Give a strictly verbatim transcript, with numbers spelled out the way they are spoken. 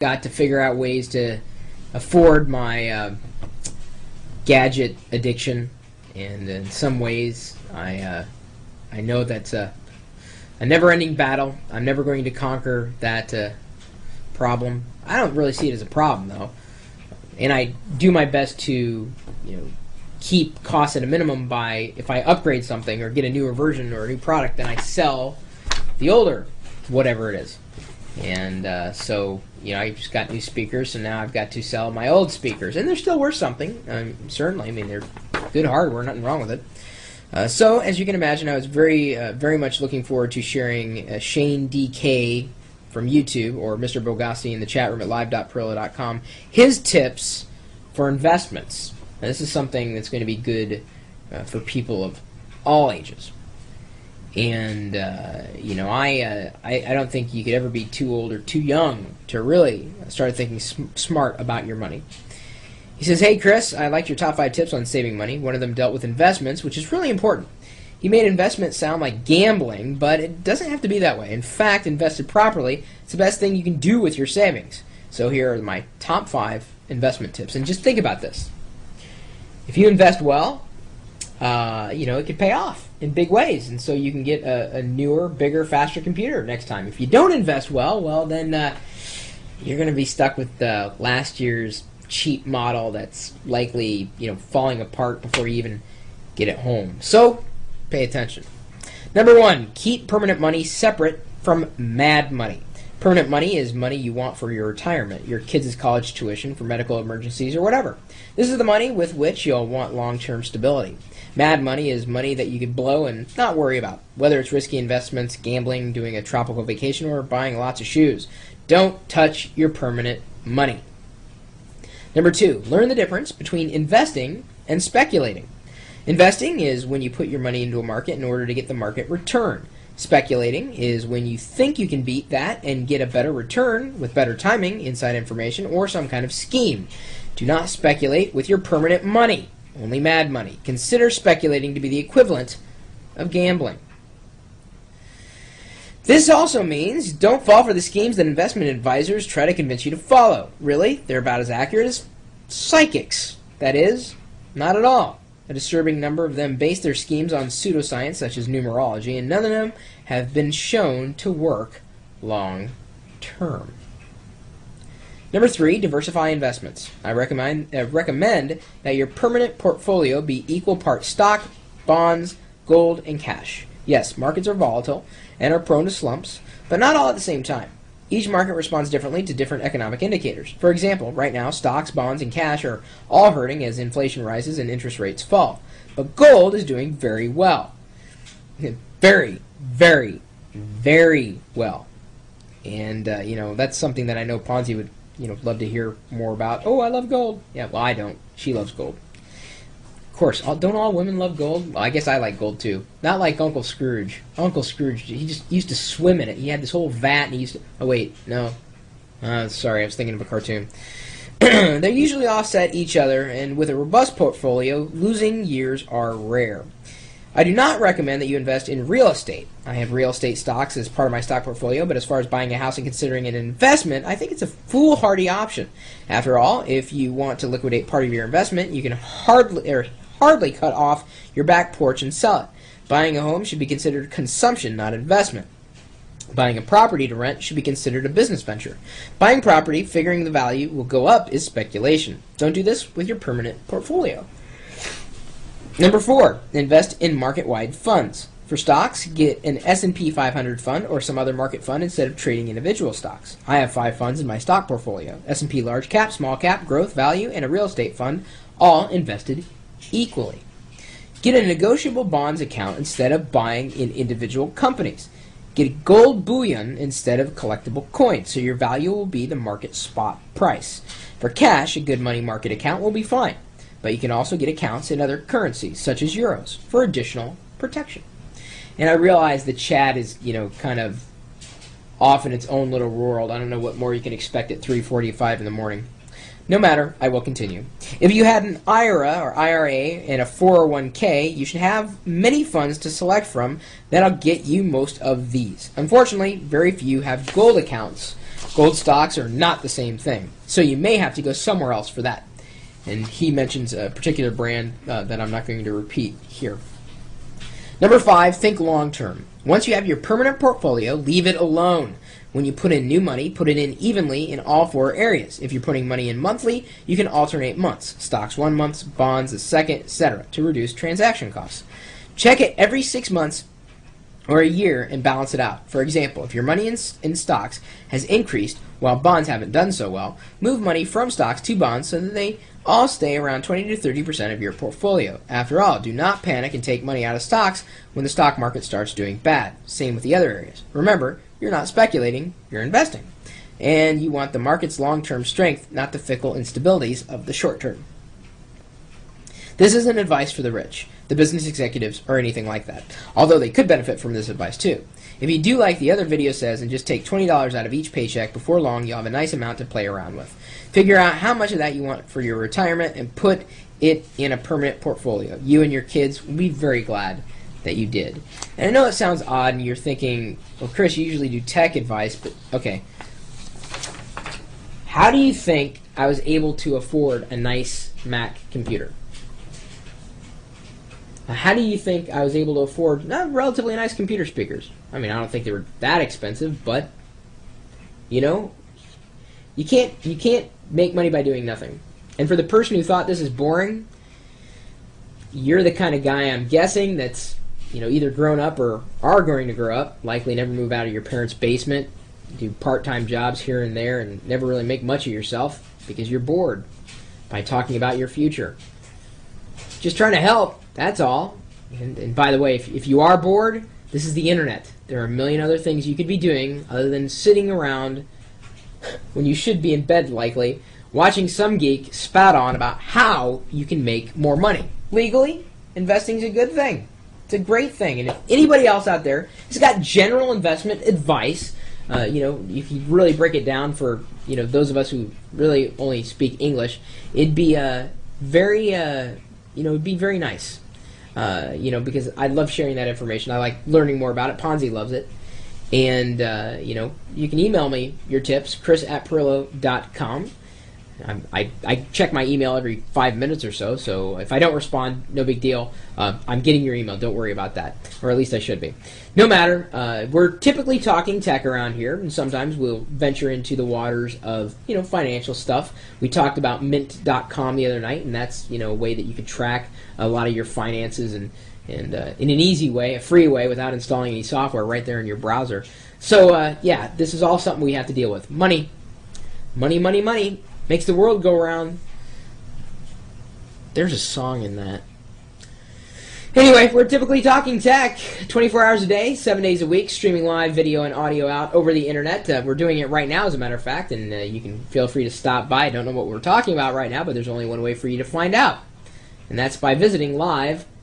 got to figure out ways to afford my uh, gadget addiction, and in some ways I uh, I know that's a, a never-ending battle. I'm never going to conquer that uh, problem. I don't really see it as a problem though, and I do my best to, you know, keep costs at a minimum by, if I upgrade something or get a newer version or a new product, then I sell the older whatever it is. And uh, so, you know, I just got new speakers, so now I've got to sell my old speakers, and they're still worth something. Um, certainly, I mean, they're good hardware, nothing wrong with it. Uh, so, as you can imagine, I was very, uh, very much looking forward to sharing uh, Shane D K from YouTube, or Mister Bogosity in the chat room at live dot pirillo dot com, his tips for investments. Now, this is something that's going to be good uh, for people of all ages. And uh, you know, I, uh, I I don't think you could ever be too old or too young to really start thinking sm smart about your money. He says, "Hey Chris, I liked your top five tips on saving money. One of them dealt with investments, which is really important. He made investments sound like gambling, but it doesn't have to be that way. In fact, invested properly, it's the best thing you can do with your savings. So here are my top five investment tips. And just think about this: if you invest well, Uh, you know, it could pay off in big ways, and so you can get a, a newer, bigger, faster computer next time. If you don't invest well, well, then uh, you're going to be stuck with uh, last year's cheap model that's likely, you know, falling apart before you even get it home. So, pay attention. Number one, keep permanent money separate from mad money. Permanent money is money you want for your retirement, your kids' college tuition, for medical emergencies, or whatever. This is the money with which you'll want long-term stability. Mad money is money that you could blow and not worry about, whether it's risky investments, gambling, doing a tropical vacation, or buying lots of shoes. Don't touch your permanent money. Number two, learn the difference between investing and speculating. Investing is when you put your money into a market in order to get the market return. Speculating is when you think you can beat that and get a better return with better timing, inside information, or some kind of scheme. Do not speculate with your permanent money, only mad money. Consider speculating to be the equivalent of gambling. This also means don't fall for the schemes that investment advisors try to convince you to follow. Really, they're about as accurate as psychics. That is, not at all. A disturbing number of them base their schemes on pseudoscience, such as numerology, and none of them have been shown to work long term. Number three, diversify investments. I recommend, uh, recommend that your permanent portfolio be equal parts stock, bonds, gold, and cash. Yes, markets are volatile and are prone to slumps, but not all at the same time. Each market responds differently to different economic indicators. For example, right now, stocks, bonds, and cash are all hurting as inflation rises and interest rates fall. But gold is doing very well. Very, very, very well. And, uh, you know, that's something that I know Ponzi would, you know, love to hear more about. Oh, I love gold. Yeah, well, I don't. She loves gold. Of course, don't all women love gold? Well, I guess I like gold, too. Not like Uncle Scrooge. Uncle Scrooge, he just used to swim in it. He had this whole vat, and he used to... Oh, wait, no. Uh, sorry, I was thinking of a cartoon. They usually offset each other, and with a robust portfolio, losing years are rare. I do not recommend that you invest in real estate. I have real estate stocks as part of my stock portfolio, but as far as buying a house and considering an investment, I think it's a foolhardy option. After all, if you want to liquidate part of your investment, you can hardly... or hardly cut off your back porch and sell it. Buying a home should be considered consumption, not investment. Buying a property to rent should be considered a business venture. Buying property, figuring the value will go up, is speculation. Don't do this with your permanent portfolio. Number four, invest in market-wide funds. For stocks, get an S and P five hundred fund or some other market fund instead of trading individual stocks. I have five funds in my stock portfolio: S and P large cap, small cap, growth, value, and a real estate fund, all invested equally. Get a negotiable bonds account instead of buying in individual companies. Get gold bullion instead of collectible coins, so your value will be the market spot price. For cash, a good money market account will be fine, but you can also get accounts in other currencies, such as euros, for additional protection. And I realize the chat is, you know, kind of off in its own little world. I don't know what more you can expect at three forty-five in the morning. No matter, I will continue. If you had an I R A or I R A and a four oh one K, you should have many funds to select from that'll get you most of these. Unfortunately, very few have gold accounts, Gold stocks are not the same thing. So you may have to go somewhere else for that. And he mentions a particular brand uh, that I'm not going to repeat here. Number five, think long term. Once you have your permanent portfolio, leave it alone. When you put in new money, put it in evenly in all four areas. If you're putting money in monthly, you can alternate months. Stocks one month, bonds the second, et cetera to reduce transaction costs. Check it every six months or a year and balance it out. For example, if your money in, in stocks has increased while bonds haven't done so well, move money from stocks to bonds so that they all stay around twenty to thirty percent of your portfolio. After all, do not panic and take money out of stocks when the stock market starts doing bad. Same with the other areas. Remember, you're not speculating, you're investing. And you want the market's long-term strength, not the fickle instabilities of the short term. This isn't advice for the rich, the business executives, or anything like that, although they could benefit from this advice too. If you do like the other video says and just take twenty dollars out of each paycheck, before long you'll have a nice amount to play around with. Figure out how much of that you want for your retirement and put it in a permanent portfolio. You and your kids will be very glad that you did. And I know it sounds odd and you're thinking, well, Chris, you usually do tech advice, but okay. How do you think I was able to afford a nice Mac computer? How do you think I was able to afford not relatively nice computer speakers? I mean, I don't think they were that expensive, but you know, you can't you can't make money by doing nothing. And for the person who thought this is boring, you're the kind of guy, I'm guessing, that's, you know, either grown up or are going to grow up, likely never move out of your parents' basement, do part-time jobs here and there, and never really make much of yourself because you're bored by talking about your future. Just trying to help. That's all. And, and by the way, if, if you are bored, this is the internet. There are a million other things you could be doing other than sitting around when you should be in bed, likely, watching some geek spout on about how you can make more money. Legally, investing is a good thing. It's a great thing. And if anybody else out there has got general investment advice, uh, you know, if you really break it down for, you know, those of us who really only speak English, it'd be uh, very... Uh, You know, it'd be very nice, uh, you know, because I love sharing that information. I like learning more about it. Ponzi loves it. And, uh, you know, you can email me your tips, chris at pirillo dot com. I'm, I, I check my email every five minutes or so, so if I don't respond, no big deal. Uh, I'm getting your email. Don't worry about that, or at least I should be. No matter, uh, we're typically talking tech around here, and sometimes we'll venture into the waters of, you know, financial stuff. We talked about mint dot com the other night, and that's, you know, a way that you can track a lot of your finances and, and uh, in an easy way, a free way, without installing any software, right there in your browser. So, uh, yeah, this is all something we have to deal with. Money, money, money, money. Makes the world go round. There's a song in that. Anyway, we're typically talking tech twenty-four hours a day, seven days a week, streaming live video and audio out over the internet. Uh, we're doing it right now, as a matter of fact, and uh, you can feel free to stop by. I don't know what we're talking about right now, but there's only one way for you to find out, and that's by visiting live dot pirillo dot com.